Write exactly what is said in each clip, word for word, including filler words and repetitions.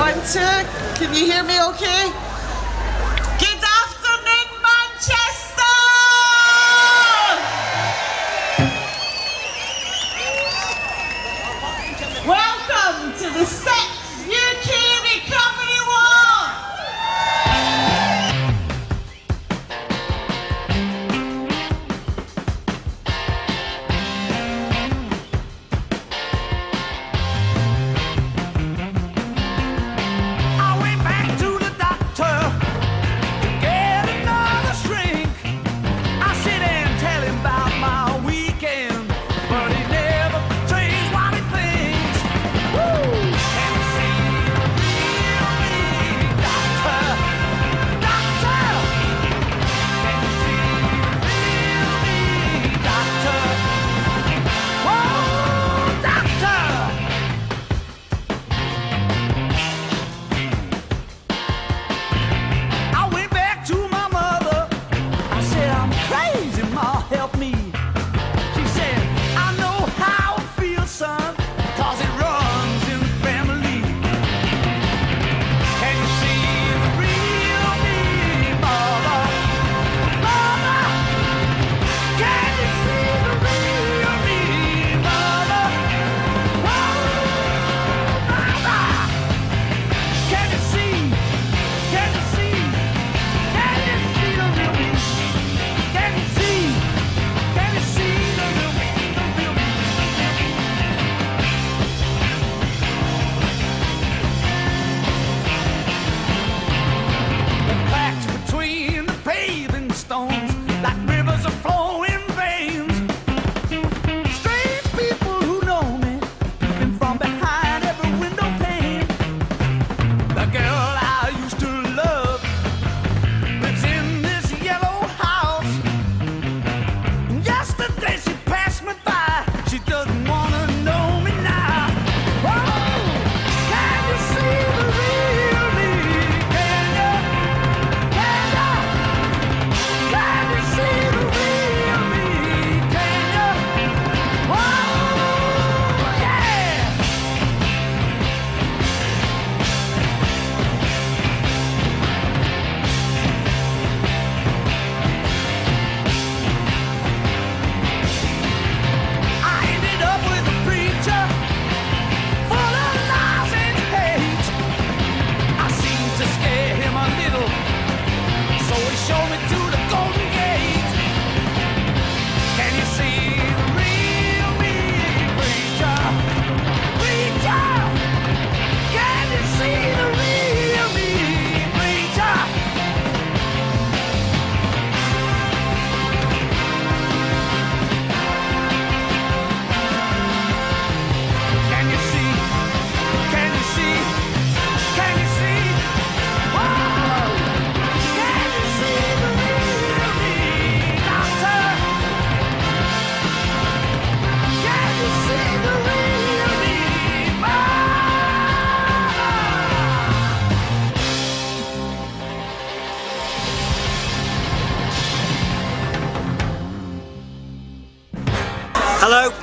One, two, can you hear me okay? Good afternoon, Manchester! Welcome to the sixth U K Recovery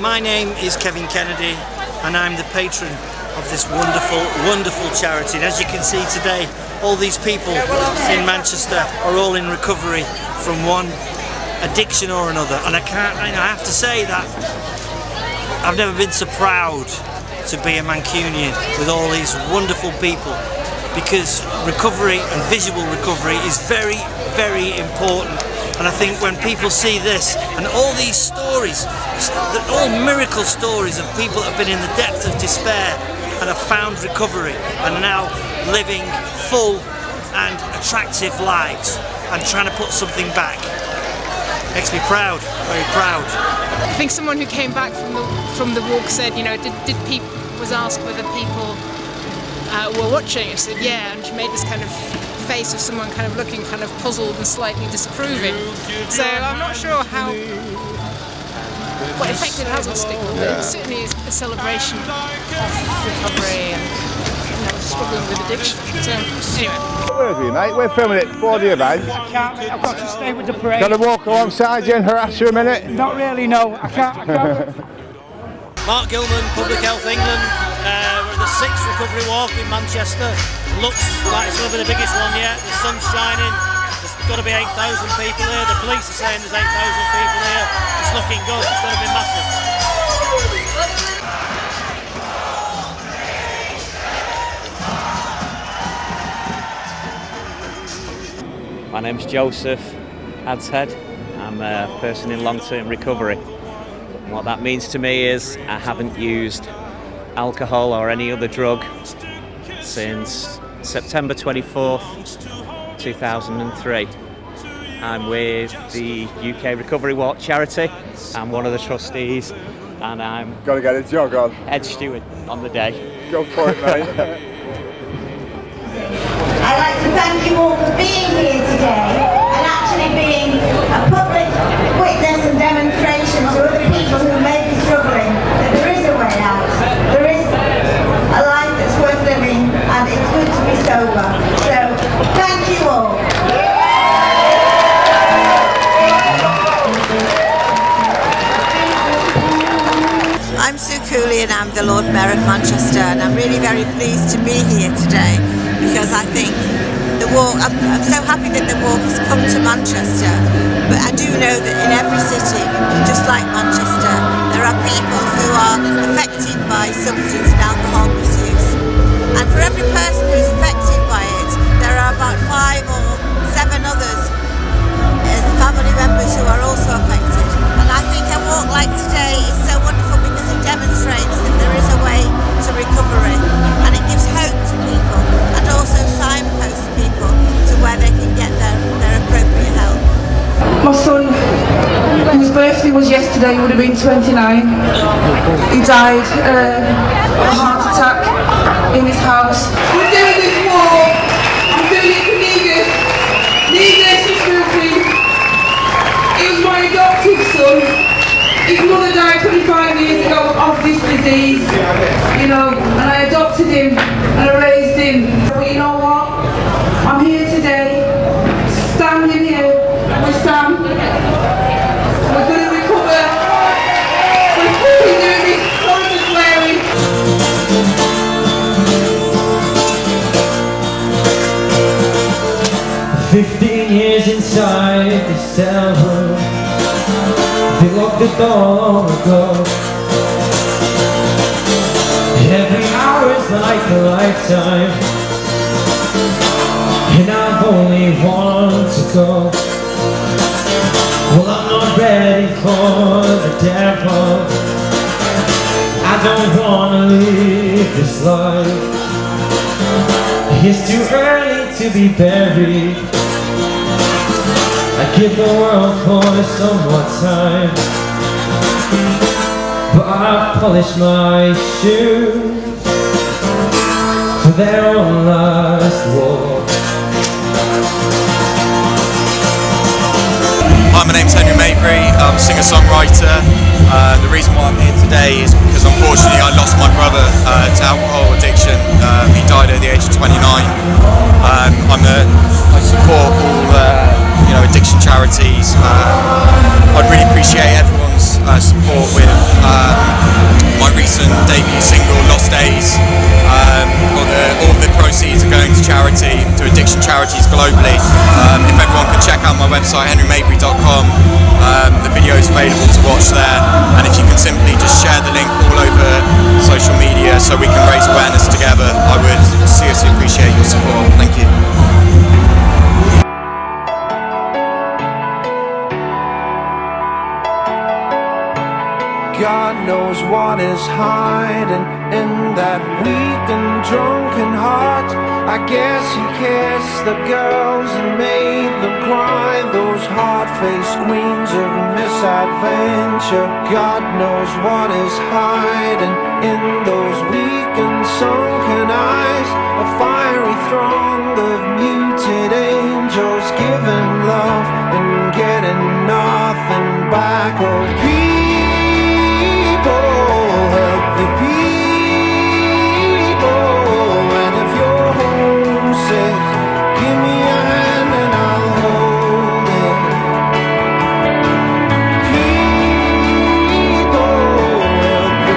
My name is Kevin Kennedy and I'm the patron of this wonderful, wonderful charity. And as you can see today, all these people in Manchester are all in recovery from one addiction or another. And I can't, I have to say that I've never been so proud to be a Mancunian with all these wonderful people, because recovery and visual recovery is very, very important. And I think when people see this and all these stories, all miracle stories of people that have been in the depth of despair and have found recovery and are now living full and attractive lives and trying to put something back, makes me proud, very proud. I think someone who came back from the from the walk said, you know, did, did people was asked whether people uh, were watching. I said yeah, and she made this kind of face of someone kind of looking kind of puzzled and slightly disapproving. So I'm not sure how what effect it has on stigma, but yeah. It certainly is a celebration of recovery and, you know, struggling with addiction. So anyway. Where are you, mate? We're filming it for the event. I can't, mate. I've got to stay with the parade. Gotta walk alongside you and harass you a minute? Not really, no. I can't, I can't. Mark Gilman, Public Health England. Uh, we're at the sixth recovery walk in Manchester. Looks like it's going to be the biggest one yet. The sun's shining. There's got to be eight thousand people here. The police are saying there's eight thousand people here. It's looking good. It's going to be massive. My name's Joseph Adshead. I'm a person in long-term recovery. What that means to me is I haven't used alcohol or any other drug since September twenty-fourth two thousand three. I'm with the U K Recovery Walk Charity. I'm one of the trustees and I'm... Gotta get a jog on. Ed Stewart on the day. Go for it, mate. I'd like to thank you all for being here today and actually being a public witness and demonstration to other people who may be struggling that there is a way out. There is a life that's worth living and it's good to be sober. So, thank you all. I'm Sue Cooley and I'm the Lord Mayor of Manchester, and I'm really very pleased to be here today because I think the walk, I'm, I'm so happy that the walk has come to Manchester, but I do know that in every city, just like Manchester, there are people who are affected by substance and alcohol misuse, and for every person who's affected by it, there are about five or seven others as family members who are also affected. And I think a walk like today is so wonderful because it demonstrates that there is a way to recovery, and it gives hope to people and also signposts people to where they can get their, their appropriate help. My son, whose birthday was yesterday, would have been twenty-nine. He died uh, of a heart attack in his house. We're doing this walk. I'm doing it for Negus. Negus is filthy. He was my adopted son. His mother died twenty-five years ago of this disease. You know, and I adopted him and I raised him. But you know what? I'm here today, standing here with Sam. We're going to recover. We're fucking doing this. Sorry for swearing. fifteen years inside this cell room. They locked the door ago. Every hour is like a lifetime, and I've only one to go. Well, I'm not ready for the devil. I don't wanna live this life. It's too early to be buried. I give the world for some more time, but I've polished my shoes for their own last walk. Hi, my name's Henry Mabry. I'm a singer-songwriter. Uh, the reason why I'm here today is because unfortunately I lost my brother uh, to alcohol addiction. Uh, he died at the age of twenty-nine. Um, I'm a, I support all uh, you know, addiction charities. Uh, I'd really appreciate everyone's uh, support with um, my recent debut single, Lost Days. Um, all, the, all the proceeds are going to charity, to addiction charities globally. Um, if everyone could check out my website, henry mabry dot com, um, the video is available to watch there. And if you can simply just share the link all over social media so we can raise awareness together, I would seriously appreciate your support. Thank you. God knows what is hiding in that weak and drunken heart. I guess he kissed the girls and made them cry. Those hard-faced queens of misadventure. God knows what is hiding in those weak and sunken eyes. A fiery throng of muted angels giving love and getting nothing back. Oh, peace. The people, and if you're homesick, give me a hand and I'll hold it. People, help the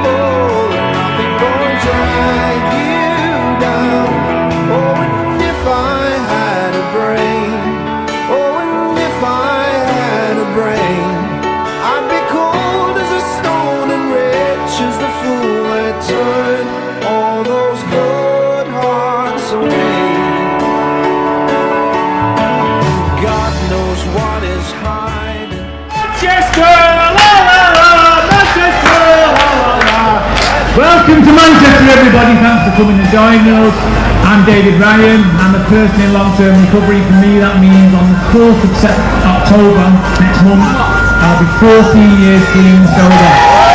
people. Welcome to Manchester, everybody. Thanks for coming to join us. I'm David Ryan. I'm a person in long-term recovery. For me, that means on the fourth of October, next month, I'll be fourteen years clean sober.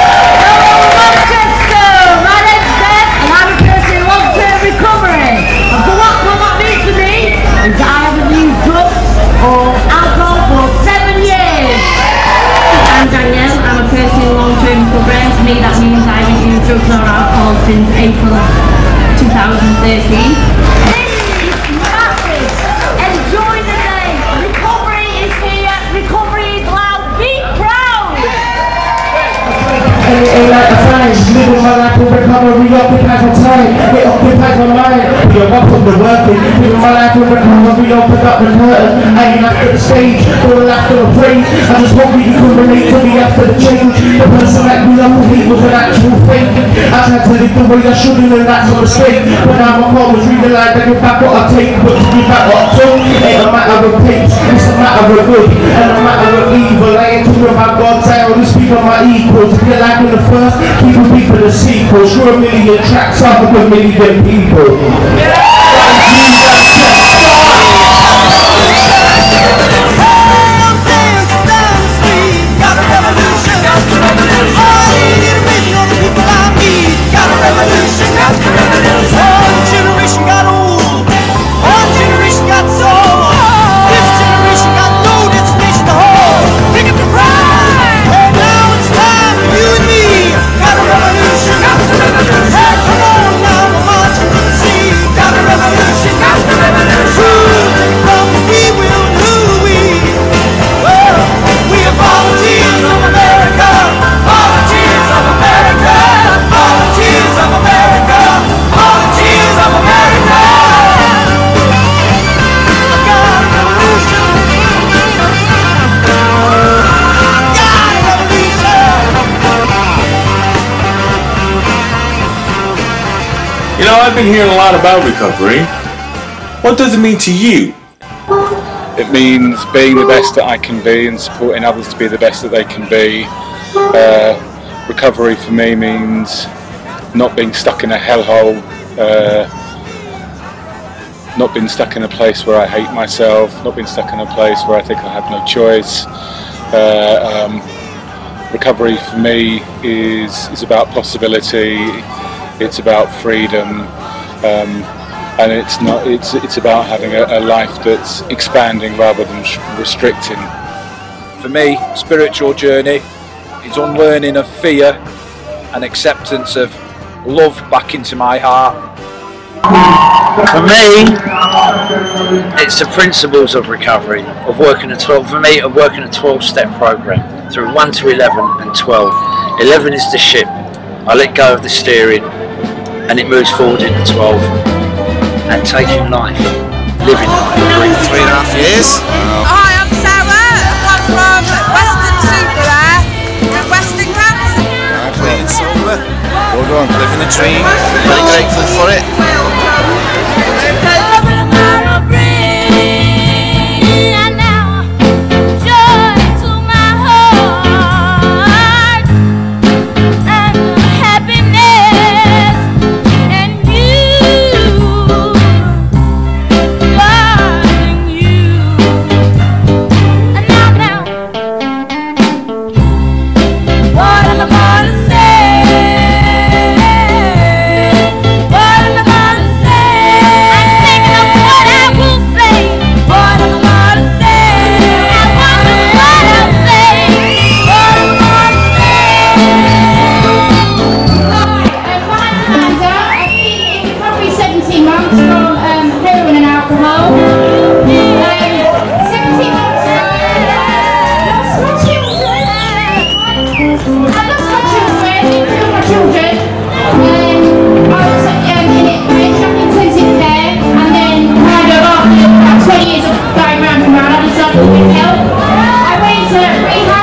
Hello, Manchester. My name's Beth, and I'm a person in long-term recovery. And for what, what that means for me is that I haven't used drugs or alcohol for seven years. I'm Danielle. I'm a person in long-term recovery. For me, that means I haven't used drugs or alcohol since April two thousand thirteen. This is massive! Enjoy the day! Recovery is here! Recovery is loud! Be proud! It like a sign, living my life will become a reoccupy for time. It occupies my mind. We are up from the working. Living my life will become a reopen up the curtain. I ain't after the stage, or after the praise. I just hope you can relate to me after the change. The person that we love me was an actual fake. I tried to live the way I shouldn't, and that's a mistake. When I'm a call, was realised I give back what I take, but to give back what I took ain't a matter of pace. It's a matter of good and a matter of evil. I ain't talking about God's I only speak on my equals. If you're lacking the first, keep a beat for the sequel. Sure, a million tracks up with a million people. I've been hearing a lot about recovery. What does it mean to you? It means being the best that I can be and supporting others to be the best that they can be. Uh, recovery for me means not being stuck in a hellhole, uh, not being stuck in a place where I hate myself, not being stuck in a place where I think I have no choice. Uh, um, recovery for me is, is about possibility. It's about freedom, um, and it's not. It's it's about having a, a life that's expanding rather than restricting. For me, spiritual journey is unlearning of fear and acceptance of love back into my heart. For me, it's the principles of recovery of working a twelve. For me, of working a twelve-step program through one to eleven and twelve. Eleven is the ship. I let go of the steering. And it moves forward into twelve and taking life, living life. Three and a half years. Oh, hi, I'm Sarah. I'm from Weston Super there in Westingham. I'm clean and sober. Well done. Living the dream. Very grateful for it. Rehab.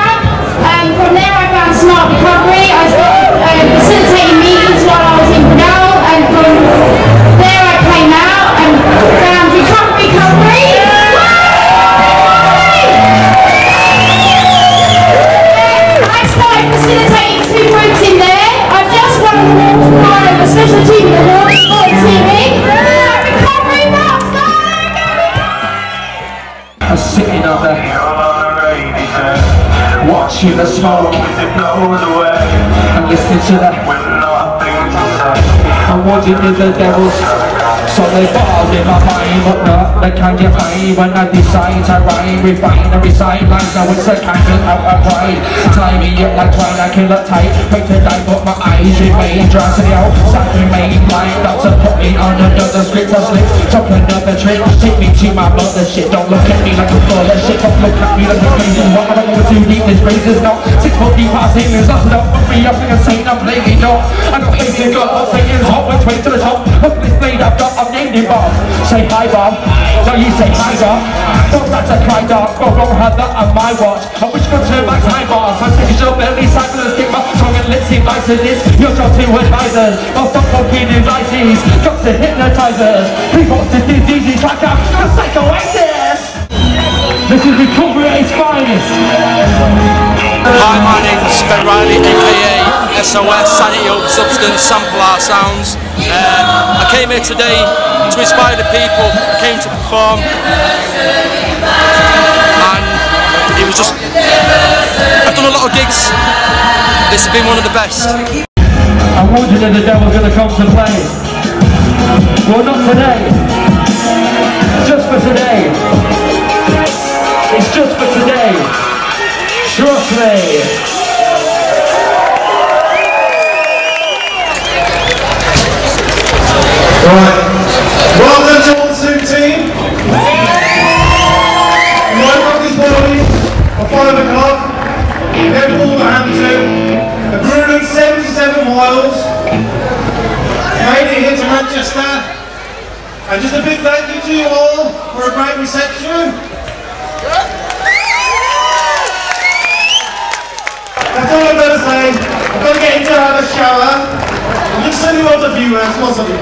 Um, from there I found smart recovery. I started um, facilitating meetings while I was special team of the World Sports T V, Recovery Walk Charity! I'm sitting on the hill on a rainy day, watching the smoke as it blows away, and listening to the with nothing to say, and wondering if the devil's. So they balls in my mind, but no, they can't get high. When I decide to rhyme, refine and recite lines, now it's a kind of out of pride. Tie me up like twine, I can look tight, wait to die, but my eyes remain dry. So the outside remain blind, not to put me on another script or slip, drop another trick, take me to my mother shit. Don't look at me like I'm full of shit, don't look at me like I'm crazy. What am I going too deep, this phrase is not six foot deep, past it is not enough. Put me up like a saint, I'm playing no, I got things to go, I'm saying hot, which way to the top, up this blade I've got. I've named him Bob. Say hi, Bob. No, you say hi, Doc. Don't start to cry, Doc. Go, go, have that on my watch. I wish you could turn my time bars. I'm sticking your belly, cycle and stick my tongue and lips invite to this. Your job to advisors. I'll stop fucking devices. Drugs to hypnotisers. People to diseases like I'm a psychoasis. This is Recovery Ace Finest. Hi, my name is Ben Riley, a k a. S O S, Sanity Over Substance, Sample R Sounds. Uh, I came here today to inspire the people. I came to perform and it was just, I've done a lot of gigs, this has been one of the best. I'm wondering if the devil's going to come to play. Well, not today, just for today, it's just for today, trust me. Right, welcome to the Sue team. Right up this morning, at five o'clock, in Wolverhampton, the brewery seventy-seven miles, made it here to Manchester, and just a big thank you to you all for a great reception. That's all I'm going to say. I'm going to get into another shower. There's so many lots of you, man. Lots of you.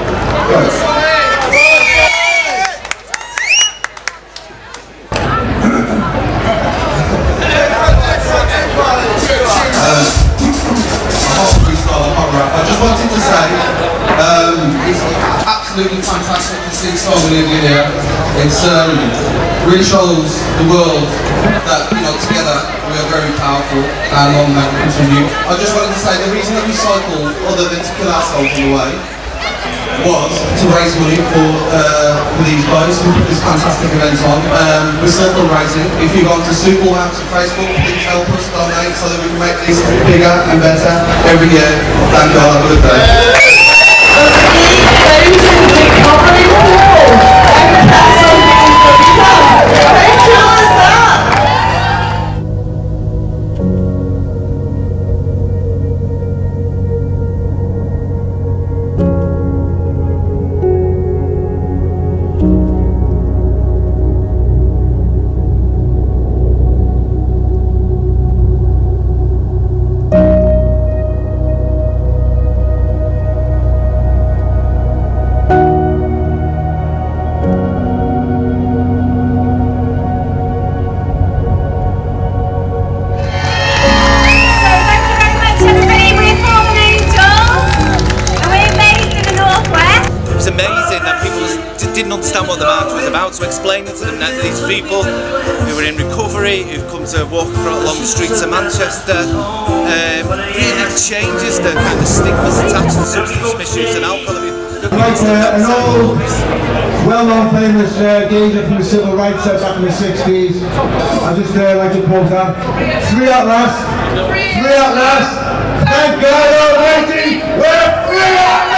I just wanted to say, um, it's absolutely fantastic to see so many of you here. It's um, really shows the world that, you know, together we are very powerful and long may we continue. I just wanted to say the reason that we cycled, other than to kill ourselves in a way, was to raise money for, uh, for these guys who put this fantastic event on. Um, we're still fundraising. If you go on to Sue Cooley on Facebook, please help us donate so that we can make this bigger and better every year. Thank God, have a good day. Manchester um, really changes the kind of stigmas attached to substance misuse and alcohol abuse. Right, uh, an old, well-known, famous uh, geezer from the civil rights uh, back in the sixties. I just uh, like to point out, three at last, three at last. Thank God Almighty, we're three at last.